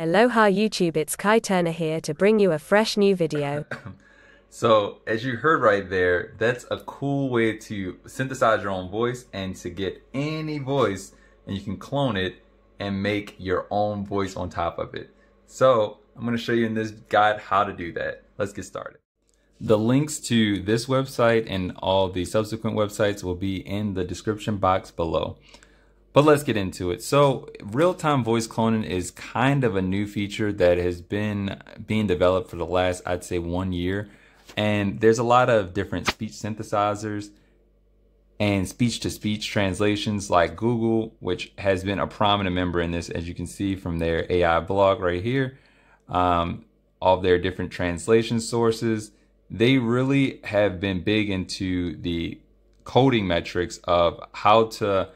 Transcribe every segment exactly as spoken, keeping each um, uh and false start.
Aloha YouTube, it's Khi Turner here to bring you a fresh new video. So as you heard right there, that's a cool way to synthesize your own voice and to get any voice, and you can clone it and make your own voice on top of it. So I'm going to show you in this guide how to do that. Let's get started. The links to this website and all the subsequent websites will be in the description box below. But let's get into it. So real-time voice cloning is kind of a new feature that has been being developed for the last, I'd say, one year. And there's a lot of different speech synthesizers and speech-to-speech translations like Google, which has been a prominent member in this, as you can see from their A I blog right here, um, all their different translation sources. They really have been big into the coding metrics of how to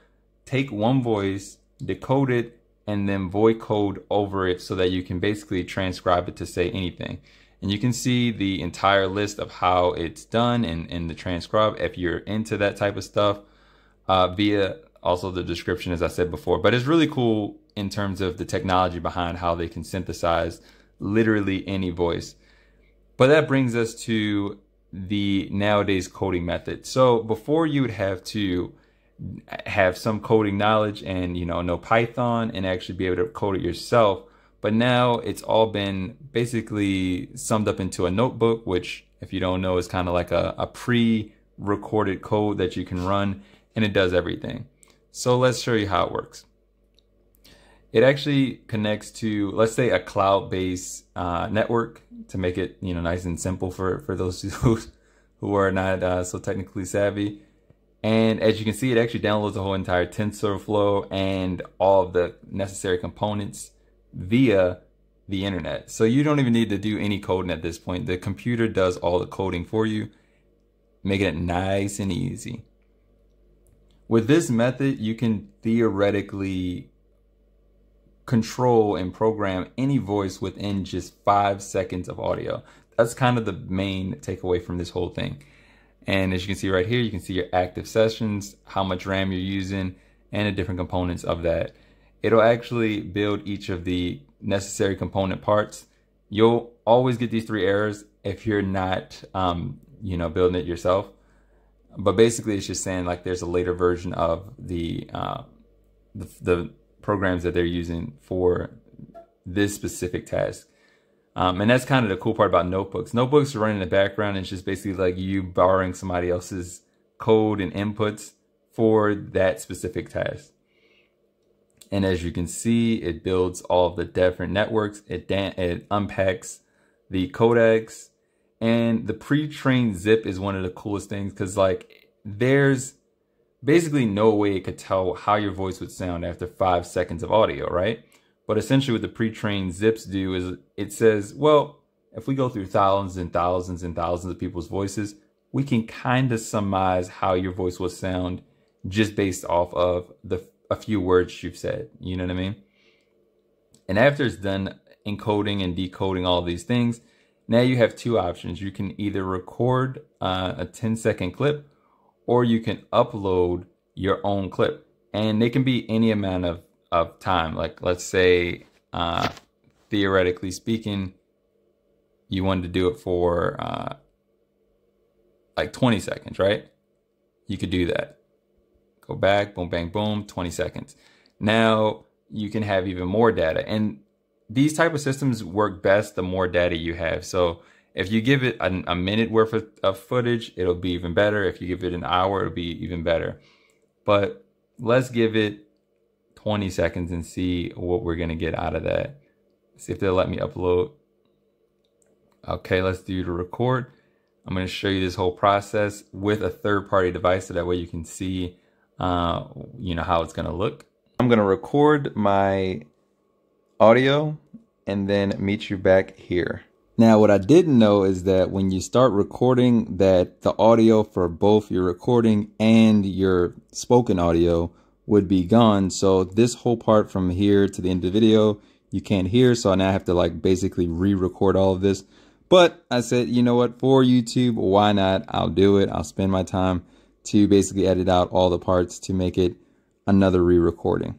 take one voice, decode it, and then voice code over it so that you can basically transcribe it to say anything. And you can see the entire list of how it's done in, in the transcribe if you're into that type of stuff uh, via also the description, as I said before. But it's really cool in terms of the technology behind how they can synthesize literally any voice. But that brings us to the nowadays coding method. So before, you would have to have some coding knowledge and, you know, know Python and actually be able to code it yourself. But now it's all been basically summed up into a notebook, which, if you don't know, is kind of like a, a pre-recorded code that you can run, and it does everything. So let's show you how it works. It actually connects to, let's say, a cloud-based uh, network to make it, you know, nice and simple for, for those who, who are not uh, so technically savvy. And as you can see, it actually downloads the whole entire TensorFlow and all of the necessary components via the internet. So you don't even need to do any coding at this point. The computer does all the coding for you, making it nice and easy. With this method, you can theoretically control and program any voice within just five seconds of audio. That's kind of the main takeaway from this whole thing. And as you can see right here, you can see your active sessions, how much RAM you're using, and the different components of that. It'll actually build each of the necessary component parts. You'll always get these three errors if you're not, um, you know, building it yourself. But basically, it's just saying like there's a later version of the, uh, the, the programs that they're using for this specific task. Um, and that's kind of the cool part about notebooks. Notebooks run in the background, and it's just basically like you borrowing somebody else's code and inputs for that specific task. And as you can see, it builds all of the different networks. It, it unpacks the codecs, and the pre-trained zip is one of the coolest things because, like, there's basically no way it could tell how your voice would sound after five seconds of audio, right? But essentially what the pre-trained zips do is it says, well, if we go through thousands and thousands and thousands of people's voices, we can kind of surmise how your voice will sound just based off of the a few words you've said. You know what I mean? And after it's done encoding and decoding all these things, now you have two options. You can either record uh, a ten second clip, or you can upload your own clip. And they can be any amount of of time. Like, let's say, uh, theoretically speaking, you wanted to do it for uh, like twenty seconds, right? You could do that. Go back, boom, bang, boom, twenty seconds. Now you can have even more data. And these type of systems work best the more data you have. So if you give it a, a minute worth of, of footage, it'll be even better. If you give it an hour, it'll be even better. But let's give it twenty seconds and see what we're gonna get out of that. See if they'll let me upload. Okay, let's do the record. I'm gonna show you this whole process with a third-party device, so that way you can see, uh, you know, how it's gonna look. I'm gonna record my audio and then meet you back here. Now, what I didn't know is that when you start recording, that the audio for both your recording and your spoken audio would be gone. So this whole part from here to the end of the video, you can't hear. So now I have to, like, basically re-record all of this. But I said, you know what, for YouTube, why not? I'll do it. I'll spend my time to basically edit out all the parts to make it another re-recording.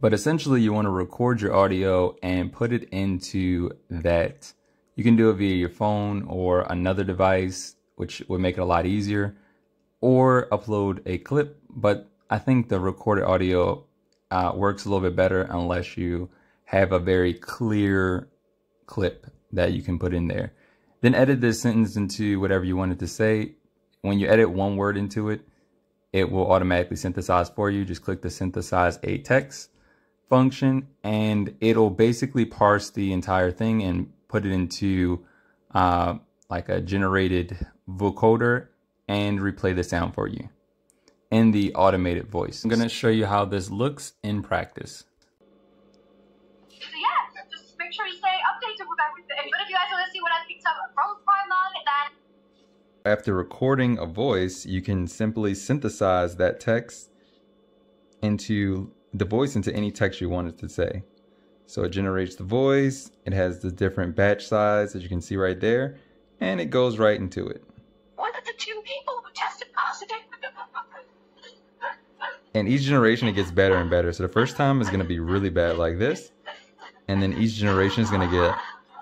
But essentially you want to record your audio and put it into that. You can do it via your phone or another device, which would make it a lot easier, or upload a clip. But I think the recorded audio uh, works a little bit better unless you have a very clear clip that you can put in there. Then edit this sentence into whatever you want it to say. When you edit one word into it, it will automatically synthesize for you. Just click the synthesize a text function, and it'll basically parse the entire thing and put it into uh, like a generated vocoder and replay the sound for you in the automated voice. I'm gonna show you how this looks in practice. So yeah, just make sure you stay updated with everything. But if you guys want to see what I picked up from Python, then after recording a voice, you can simply synthesize that text into the voice into any text you want it to say. So it generates the voice, it has the different batch size that you can see right there, and it goes right into it. One of the two people who tested positive. And each generation it gets better and better. So the first time is going to be really bad like this, and then each generation is going to get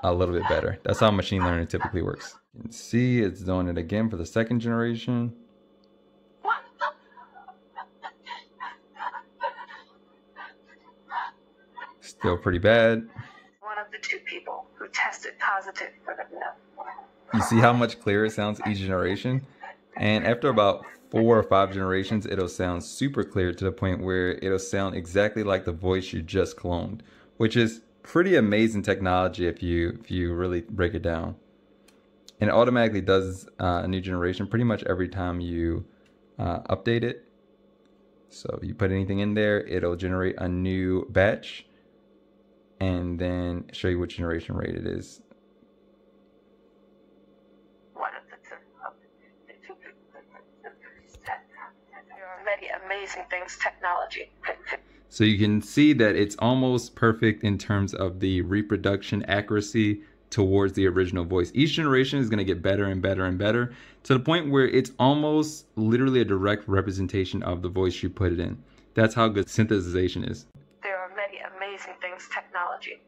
a little bit better. That's how machine learning typically works. You can see it's doing it again for the second generation. Still pretty bad. One of the two people who tested positive for the no. You see how much clearer it sounds each generation? And after about four or five generations, it'll sound super clear to the point where it'll sound exactly like the voice you just cloned, which is pretty amazing technology if you if you really break it down. And it automatically does uh, a new generation pretty much every time you uh, update it. So you put anything in there, it'll generate a new batch and then show you what generation rate it is. One of the two, there are many amazing things technology. So you can see that it's almost perfect in terms of the reproduction accuracy towards the original voice. Each generation is going to get better and better and better to the point where it's almost literally a direct representation of the voice you put it in. That's how good synthesization is. There are many amazing things technology.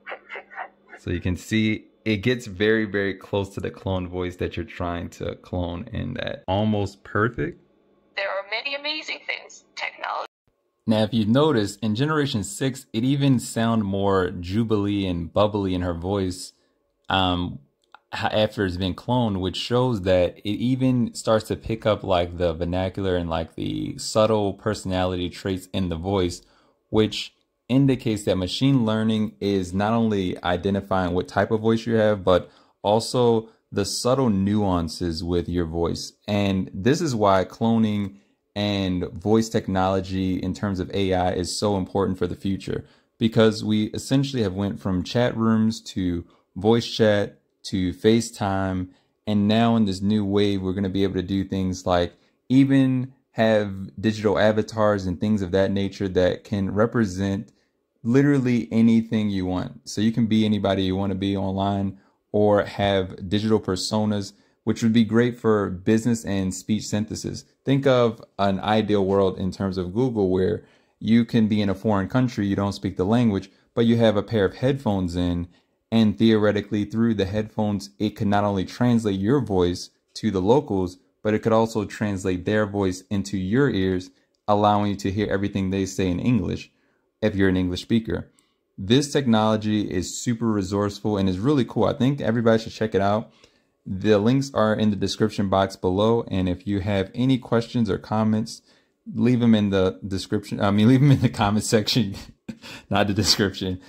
So you can see it gets very, very close to the clone voice that you're trying to clone in that. Almost perfect. There are many amazing things technology. Now, if you've noticed, in generation six, it even sound more jubilee and bubbly in her voice um, after it's been cloned, which shows that it even starts to pick up like the vernacular and like the subtle personality traits in the voice, which indicates that machine learning is not only identifying what type of voice you have, but also the subtle nuances with your voice. And this is why cloning and voice technology in terms of A I is so important for the future, because we essentially have went from chat rooms to voice chat to FaceTime. And now in this new wave, we're going to be able to do things like even have digital avatars and things of that nature that can represent literally anything you want. So you can be anybody you want to be online or have digital personas, which would be great for business and speech synthesis. Think of an ideal world in terms of Google where you can be in a foreign country, you don't speak the language, but you have a pair of headphones in, and theoretically through the headphones, it could not only translate your voice to the locals, but it could also translate their voice into your ears, allowing you to hear everything they say in English if you're an English speaker. This technology is super resourceful and is really cool. I think everybody should check it out. The links are in the description box below, and if you have any questions or comments, leave them in the description. I mean, leave them in the comment section, not the description.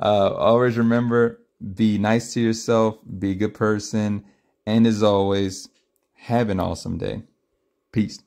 Uh, always remember, be nice to yourself, be a good person, and as always, have an awesome day. Peace.